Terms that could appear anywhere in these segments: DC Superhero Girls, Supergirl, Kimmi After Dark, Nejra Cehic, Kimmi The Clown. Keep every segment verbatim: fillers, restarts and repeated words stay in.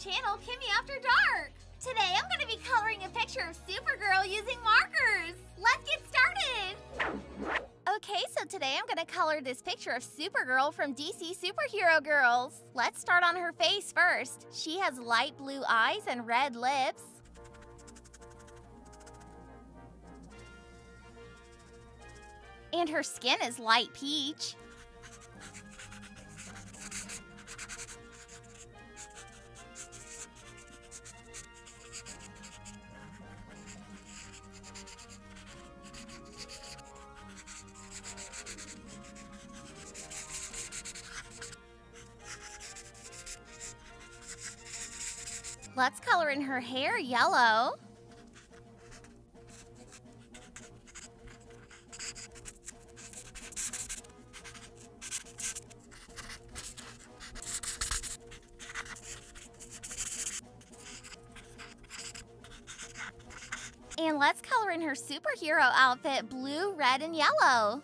channel, Kimmi After Dark! Today I'm going to be coloring a picture of Supergirl using markers! Let's get started! Okay, so today I'm going to color this picture of Supergirl from D C Superhero Girls. Let's start on her face first. She has light blue eyes and red lips. And her skin is light peach. Let's color in her hair yellow. And let's color in her superhero outfit blue, red, and yellow.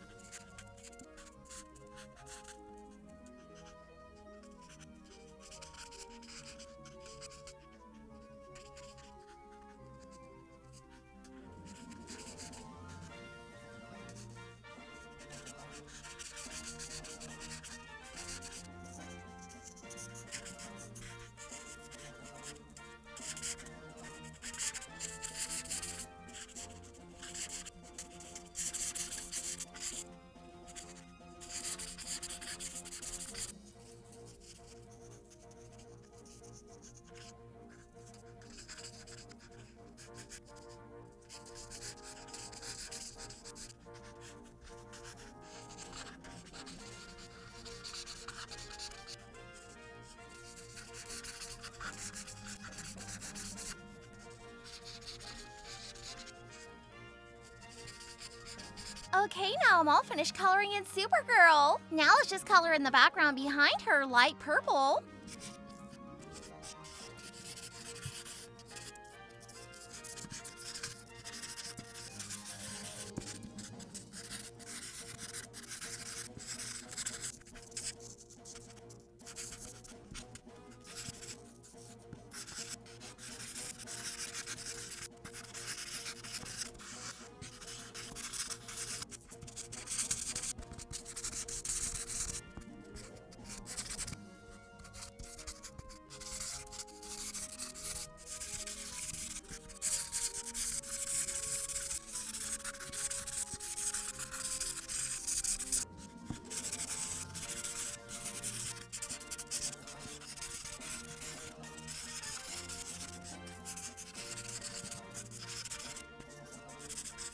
Okay, now I'm all finished coloring in Supergirl. Now let's just color in the background behind her light purple.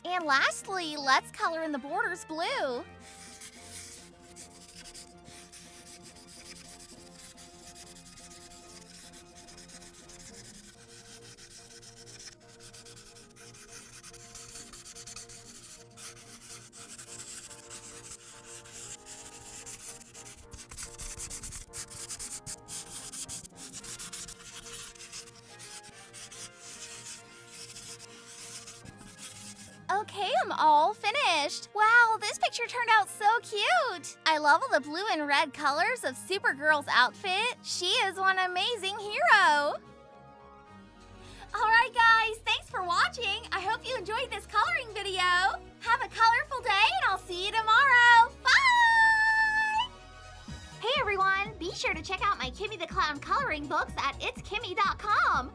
And lastly, let's color in the borders blue. Okay, I'm all finished. Wow, this picture turned out so cute. I love all the blue and red colors of Supergirl's outfit. She is one amazing hero. All right, guys, thanks for watching. I hope you enjoyed this coloring video. Have a colorful day, and I'll see you tomorrow. Bye! Hey, everyone. Be sure to check out my Kimmi the Clown coloring books at it's kimmy dot com.